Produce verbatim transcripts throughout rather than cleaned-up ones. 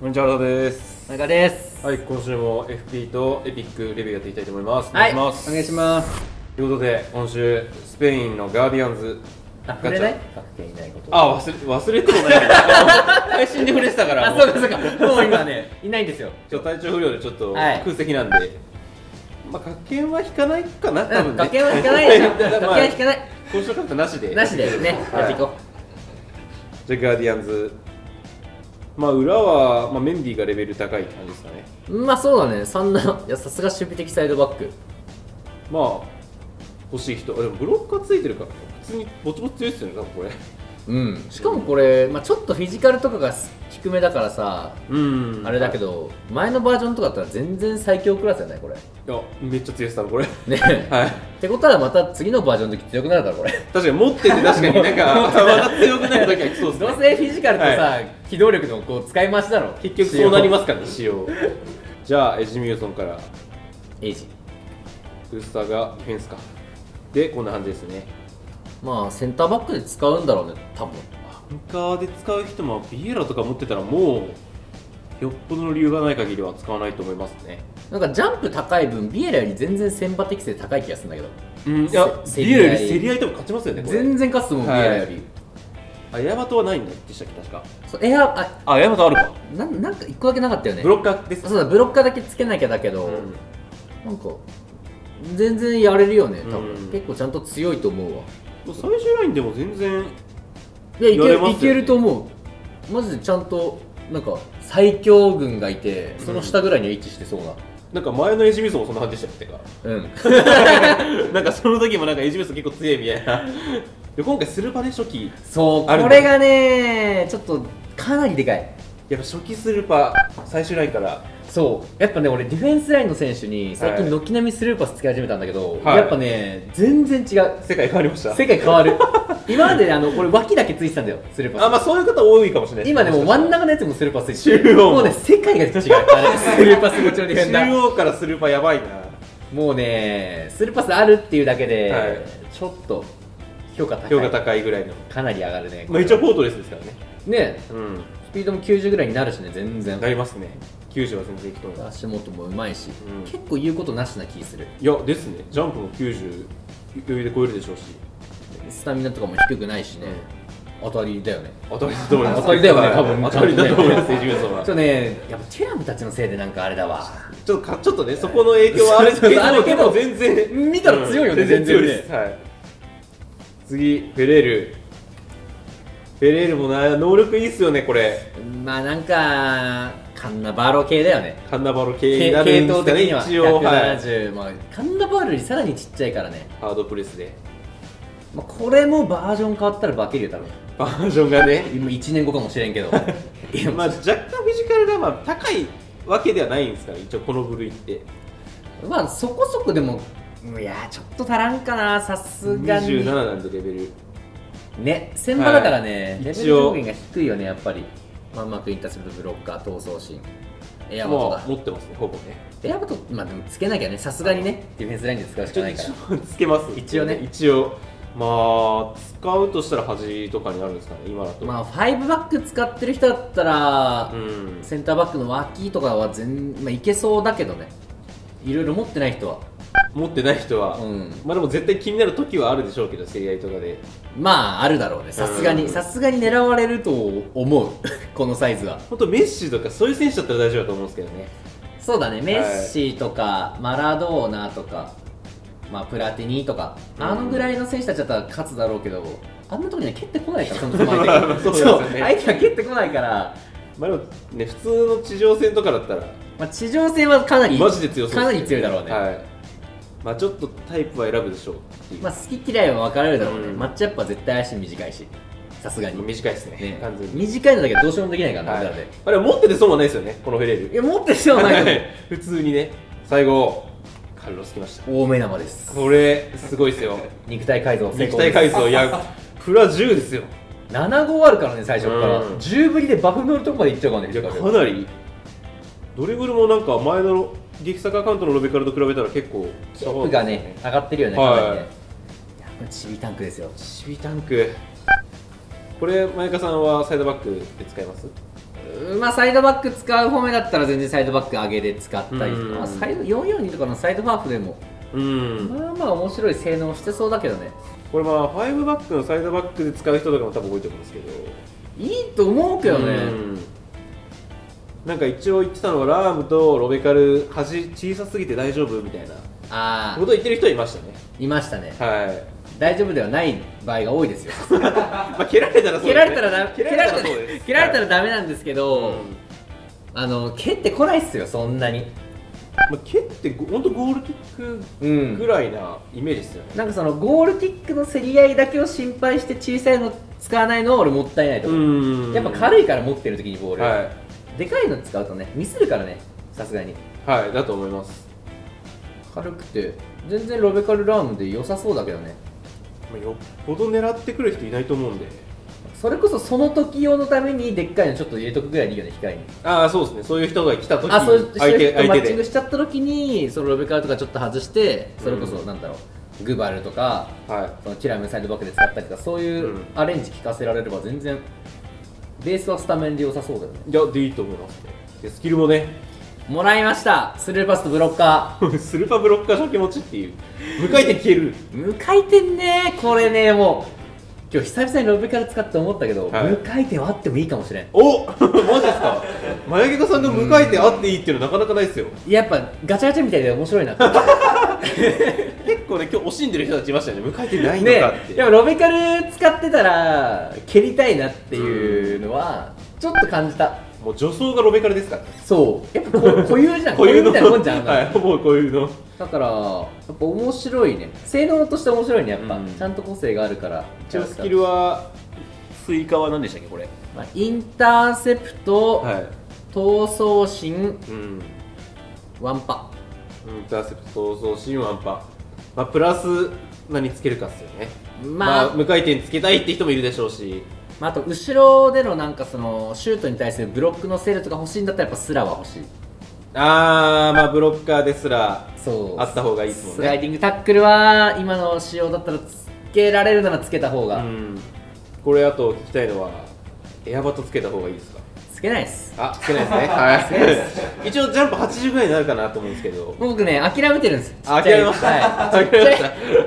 こんにちは、原田です。中です。はい、今週も エフピー とエピックレビューやっていきたいと思います。はい、お願いします。お願いします。ということで、今週スペインのガーディアンズガチャ。触れない？あ、忘れ忘れてもない。配信で触れてたから。あ、そうかそうか。もう今ね、いないんですよ。ちょっと体調不良でちょっと空席なんで。まあ、掛けは引かないかな、多分ね。掛けは引かないでしょ。掛けは引かない。交渉カットなしで。なしでね。やっていこう。じゃあガーディアンズ。まあ裏は、まあ、メンディーがレベル高い感じですかね。まあそうだね、そんな、いやさすが守備的サイドバック。まあ、欲しい人、あでもブロックがついてるから、普通にぼちぼち強いですよね、多分これ。うん、しかもこれ、まあ、ちょっとフィジカルとかが低めだからさ、うん、あれだけど、はい、前のバージョンとかだったら全然最強クラスじゃない、これ。いや、めっちゃ強いです、多分これ。ね、はい。ってことは、また次のバージョンの時強くなるだろ、これ。確かに、持ってて、確かになんか、また強くなる時はきそうですね。どうせフィジカルとさ、はい機動力のこう使い回しだろ。結局そうなりますからね、仕様。じゃあエジミューソンからエイジクルスターがフェンスかで、こんな感じですね。まあセンターバックで使うんだろうね、多分アンカーで使う人もビエラとか持ってたらもうよっぽどの理由がない限りは使わないと思いますね。なんかジャンプ高い分ビエラより全然先発適性高い気がするんだけど、うん、いやビエラより競り合いとか勝ちますよね、全然勝つもん、はい、ビエラより。あ、エアバトはないんだでしたっけ、確か。そう、エア、あ、あ、エアバトあるか。な、なんか一個だけなかったよね。ブロッカーです。そうだ、ブロッカーだけつけなきゃだけど、うん、なんか全然やれるよね、多分。うん、結構ちゃんと強いと思うわ。最終ラインでも全然いやいける、いけると思う。マジでちゃんとなんか最強軍がいて、その下ぐらいには位置してそうな。うん、なんか前のエジミソンもそんな感じでしたっけか。うん。なんかその時もなんかエジミソン結構強いみたいな。今回スルパで初期、そうこれがねちょっとかなりでかい。やっぱ初期スルパ最終ラインから、そうやっぱね俺ディフェンスラインの選手に最近軒並みスルーパスつけ始めたんだけど、はい、やっぱね全然違う、世界変わりました。世界変わる。今までねあのこれ脇だけついてたんだよスルーパス。あ、まあそういう方多いかもしれない。今でも真ん中のやつもスルーパスついてる。もうね世界が違う。スルーパスもちろんディフェンダー中央からスルーパーやばいな。もうねスルーパスあるっていうだけで、はい、ちょっと評価高い、評価高いぐらいのかなり上がるね。まあ一応フォートレスですからね。ね、うん、スピードもきゅうじゅうぐらいになるしね、全然なりますね。きゅうじゅうは全然いくと思う。足元もうまいし、うん、結構言うことなしな気する。いやですね、ジャンプもきゅうじゅう余裕で超えるでしょうし、スタミナとかも低くないしね、うん、当たりだよね。当たりだと思います。当たりだよね、多分当たりだと思います。エジミソンはちょっとね、やっぱテュラムたちのせいでなんかあれだわ。ちょっとかちょっとね、そこの影響はあるけど全然見たら強いよね、全然強いです。はい、次、フェレール。フェレールもな、能力いいっすよね、これ。まあなんか、カンナバーロ系だよね。カンナバーロ系になるんですかね、一応。ひゃくななじゅう、はい、まあ、カンナバーロよりさらにちっちゃいからね。ハードプレスで。まあこれもバージョン変わったら化けるよ、多分。バージョンがね。今いちねんごかもしれんけど。まあ若干フィジカルがまあ高いわけではないんですから、一応この部類って。まあそこそこでも、いやーちょっと足らんかな、さすがに。にじゅうなななんでレベルね、先場だからね、はい、レベル上限が低いよね、やっぱり。まあうまくインターセプト、ブロッカー、闘争心、エアバトだ、まあ、持ってますね、ほぼね。エアバト、まあでもつけなきゃね、さすがにね、ディフェンスラインで使うしかないから。つけます一応ね、一応。まあ使うとしたら端とかになるんですかね、今だと。まあごバック使ってる人だったら、うん、センターバックの脇とかは全、まあ、いけそうだけどね、いろいろ持ってない人は。持ってない人は、うん、まあでも絶対気になる時はあるでしょうけど、競り合いとかで。まああるだろうね、さすがに、さすがに狙われると思う。このサイズは本当メッシとかそういう選手だったら大丈夫だと思うんですけどね。そうだね、メッシとか、はい、マラドーナとか、まあ、プラティニとか、うん、あのぐらいの選手たちだったら勝つだろうけど、あんなとこには蹴ってこないから、そもそも相手がそうですね、相手は蹴ってこないから。まあでもね、普通の地上戦とかだったら、まあ地上戦はかなりマジで強そうですね、かなり強いだろうね、はい。まあちょっとタイプは選ぶでしょうっていう。まあ好き嫌いは分かれるだろうね、うん、マッチアップは絶対足短いし、さすがに短いですね、ね、完全に短いのだけどどうしようもできないからな、はい、であれ持ってて損はないですよね、このフェレール。いや持ってて損はない。普通にね。最後カルロスきました。大目玉です、これすごいですよ。肉体改造、肉体改造、いやプラじゅうですよ。なな号あるからね、最初からじゅうぶりでバフ乗るとこまでいっちゃうからね。かなりドリブルもなんか前の劇作アカウントのロベカルと比べたら結構キープがね上がってるよね、かなりね。チビタンクですよ、チビタンク。これ前川さんはサイドバックで使います？まあサイドバック使う方面だったら全然サイドバック上げで使ったりとか、サイドよんよんにとかのサイドハーフでも、うん、まあまあ面白い性能してそうだけどね。これまあごバックのサイドバックで使う人とかも多分多いと思うんですけど、いいと思うけどね、うん、なんか一応言ってたのはラームとロベカル端小さすぎて大丈夫みたいなあことを言ってる人いましたね。いましたね、はい。大丈夫ではない場合が多いですよ。まあ蹴られたらそうです。蹴られたらダメなんですけど、あの蹴ってこないっすよそんなに。まあ蹴って本当ゴールキックぐらいなイメージですよね。なんかそのゴールキックの競り合いだけを心配して小さいの使わないのは俺もったいないと思う。やっぱ軽いから持ってる時にボール。でかいの使うとねミスるからねさすがに。はいだと思います。軽くて全然ロベカルラームで良さそうだけどね。よっぽど狙ってくる人いないと思うんで、それこそその時用のためにでっかいのちょっと入れとくぐらいでいいよね、控えに。ああそうですね、そういう人が来た時に、あそういう人とマッチングしちゃった時にそのロベカルとかちょっと外して、それこそなんだろう、うん、グバルとか、はい、そのティラムサイドバックで使ったりとか、そういうアレンジ効かせられれば全然ベースはスタメンで良さそうだよね。いやでいいと思います。でスキルもねもらいました、スルーパスとブロッカー。スルーパブロッカーの気持ちっていう無回転消える。無回転ね、これね、もう今日久々にロベカル使って思ったけど、はい、無回転はあってもいいかもしれん。おマジですか。マヤゲタさんが無回転あっていいっていうのはなかなかないですよ。やっぱガチャガチャみたいで面白いな。結構ね、今日惜しんでる人たちいましたよね、無回転ないのかって、ね、やっぱロベカル使ってたら蹴りたいなっていうのはちょっと感じた。もう助走がロベカルですからね。そうやっぱ固有じゃん、固有みたいなもんじゃん。はい、もう固有のだからやっぱ面白いね、性能として面白いねやっぱ、うん、ちゃんと個性があるから。一応スキルはスイカは何でしたっけこれ、まあ、インターセプト、はい、闘争心、うん、ワンパ。インターセプト闘争心ワンパ、まあ、プラス何つけるかっすよね。まあ、まあ無回転つけたいって人もいるでしょうし、あと後ろでのなんかそのシュートに対するブロックのセルとか欲しいんだったらやっぱスラは欲しい。あー、まあブロッカーですらあった方がいいですもんね。スライディングタックルは今の仕様だったらつけられるならつけた方が、うん、これあと聞きたいのはエアバトつけた方がいいですか。つけないです。あ、つけないですね。はい。一応ジャンプはちじゅうぐらいになるかなと思うんですけど、僕ね諦めてるんです。諦めました。諦めまし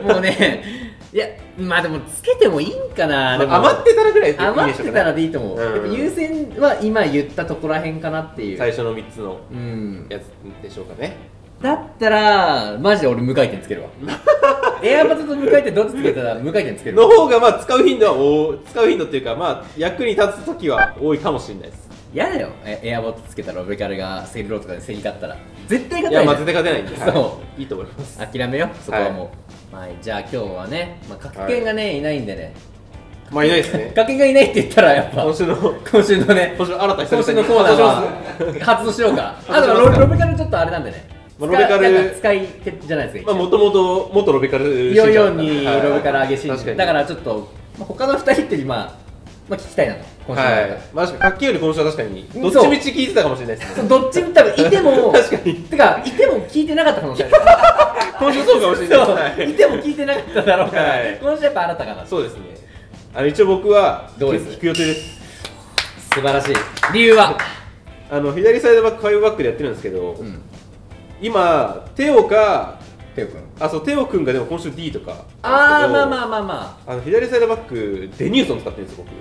た。もうね、いや、まあでもつけてもいいんかな。余ってたらぐらいですね。余ってたらでいいと思う。やっぱ優先は今言ったところらへんかなっていう、最初のみっつのやつでしょうかね。だったらマジで俺無回転つけるわ。エアバトと無回転どっちつけたら無回転つけるの方がまあ使う頻度は、使う頻度っていうかまあ役に立つ時は多いかもしれないです。嫌だよエアバトつけたらロベカルがセリローとかで競り勝ったら絶対勝てない。いやまあ絶対勝てないんで、そういいと思います。諦めよそこはもう。はい、じゃあ今日はね、まあ、角犬がね、はい、いないんでね、まあいないですね。角犬がいないって言ったらやっぱ今週の今週のね今週新たに今週のコーナーは発動しようか。あとロベカルちょっとあれなんでね、まあ、ロベカル使い手じゃないですか。もともと元ロベカルよんよんにロベカル上げシーンだからちょっと、まあ、他のふたりってまあまあ聞きたいなと。今週はい、まあ確かに、かっけーより今週は確かに、どっちみち聞いてたかもしれないですね。どっちみち多分いても、確かに。てか、いても聞いてなかったかもしれない。今週そうかもしれないです。いても聞いてなかっただろうから、はい、今週やっぱあなたかな。そうですね。あの一応僕は、どうです聞く予定です。素晴らしい。理由はあの左サイドバック、ファイブバックでやってるんですけど、うん、今、テオか、テオ君あ、そう、テオ君がでも今週 D とか。あー、まあまあまあまあ。あの左サイドバック、デニューソン使ってるんですよ、僕。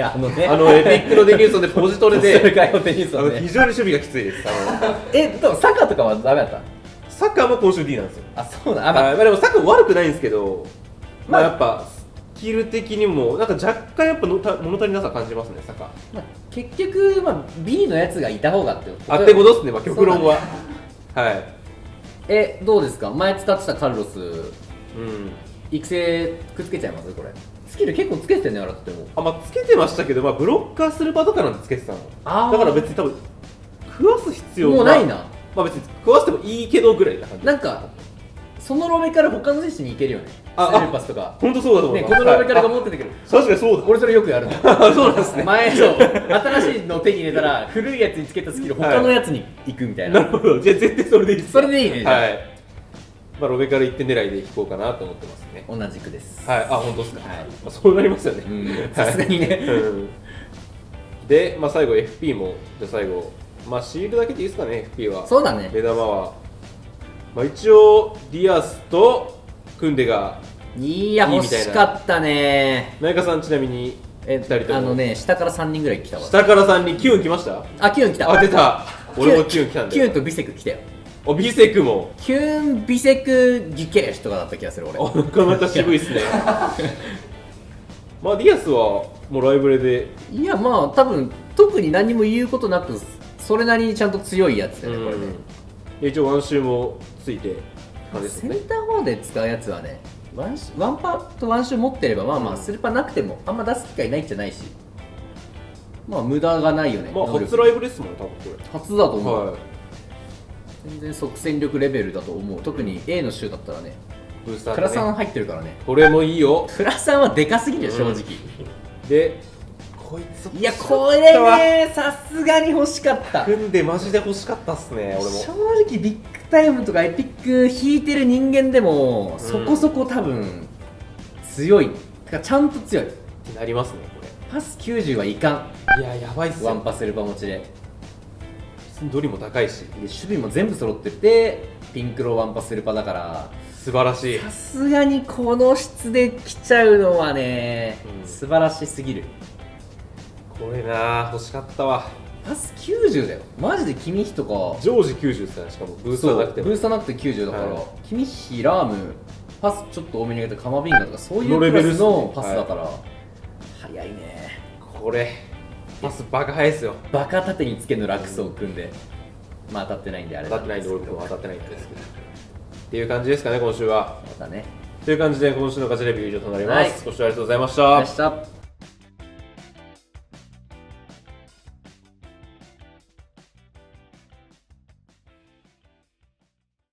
あのね、あのエピックのデニューソンでポジトレで非常に守備がきついです。え、でもサッカーとかはダメだった？サッカーも今週 D なんですよ。あ、そうなん。まあでもサッカー悪くないんですけど、まあやっぱスキル的にもなんか若干やっぱ物足りなさ感じますねサッカー。結局まあ B のやつがいた方がって。あってことですね。まあ極論は。はい。え、どうですか？前使ってたカルロス、うん、育成くっつけちゃいますこれ。スキル結構つけてんね、あらっても。あ、まあ、つけてましたけど、まあ、ブロッカースルーパーとかなんてつけてたの。だから別に多分食わす必要もないな。まあ別に食わしてもいいけどぐらいな感じ。なんかそのロベから他の選手にいけるよね。あ、スルーパスとか。本当そうだと思う。ね、このロベからが持っててくる。確かにそうだ。俺それよくやるの。そうなんですね。前の新しいのを手に入れたら古いやつにつけたスキル他のやつに行くみたいな。なるほど。じゃあ絶対それでいいです。それでいいね。はい。まあロベカルいってん狙いで引こうかなと思ってますね。同じくです。はい、あ、本当ですか。はい、そうなりますよね。さすがにね。で、まあ、最後 エフピー も、じゃあ最後、まあ、シールだけでいいですかね、エフピー は。そうだね、目玉は、まあ、一応、ディアスとクンデがいいみたいな。いや、欲しかったね。ナイカさん、ちなみにふたりともあのね、下からさんにんぐらい来たわ。下からさんにん、キュン来ました。あ、キュン来た。あ、出た。俺もキュン来たんだ。キュンとビセク来たよ。あ、ビセクもキュン、ビセク、ギケーシとかだった気がする俺。あ、なかなか渋いっすね。まあディアスはもうライブレで、いや、まあ多分特に何も言うことなく、それなりにちゃんと強いやつだよねこれね。一応ワンシューもついて感じですね。センター方で使うやつはね、ワンシュー、ワンパーとワンシュー持ってれば、まあまあスルーパーなくてもあんま出す機会ないんじゃないし、まあ無駄がないよね。まあ初ライブですもんね多分これ。初だと思う、はい、全然即戦力レベルだと思う。特に A のシューだったらね、ブースターね、クラさん入ってるからね。これもいいよ。クラさんはでかすぎるよ正直、うん、でこいつ、いやこれねさすがに欲しかった。組んでマジで欲しかったっすね俺も。正直ビッグタイムとかエピック引いてる人間でも、うん、そこそこ多分強い、だからちゃんと強いってなりますねこれ。パスきゅうじゅうはいかん。いや、やばいっすよワンパスルバ持ちで。ドリも高いし、で守備も全部揃ってて、ピンクロワンパスルパだから素晴らしい。さすがにこの質で来ちゃうのはね、うん、素晴らしすぎる。これな欲しかったわ。パスきゅうじゅうだよマジで。君比とか常時きゅうじゅうですね。しかもブースターなくて、ブースターなくてきゅうじゅうだから、はい、君比、ラーム、パスちょっと多めに上げてカマビンガとかそういうレベルのパスだから、はい、早いねこれ。パスバカ速いですよ。バカ縦につけるのラクソを組んで、うん、まあ当たってないんであれだ当たってないんで、俺も当たってないんですけどっていう感じですかね今週は。またねという感じで今週のガチレビュー以上となります、はい、ご視聴ありがとうございました。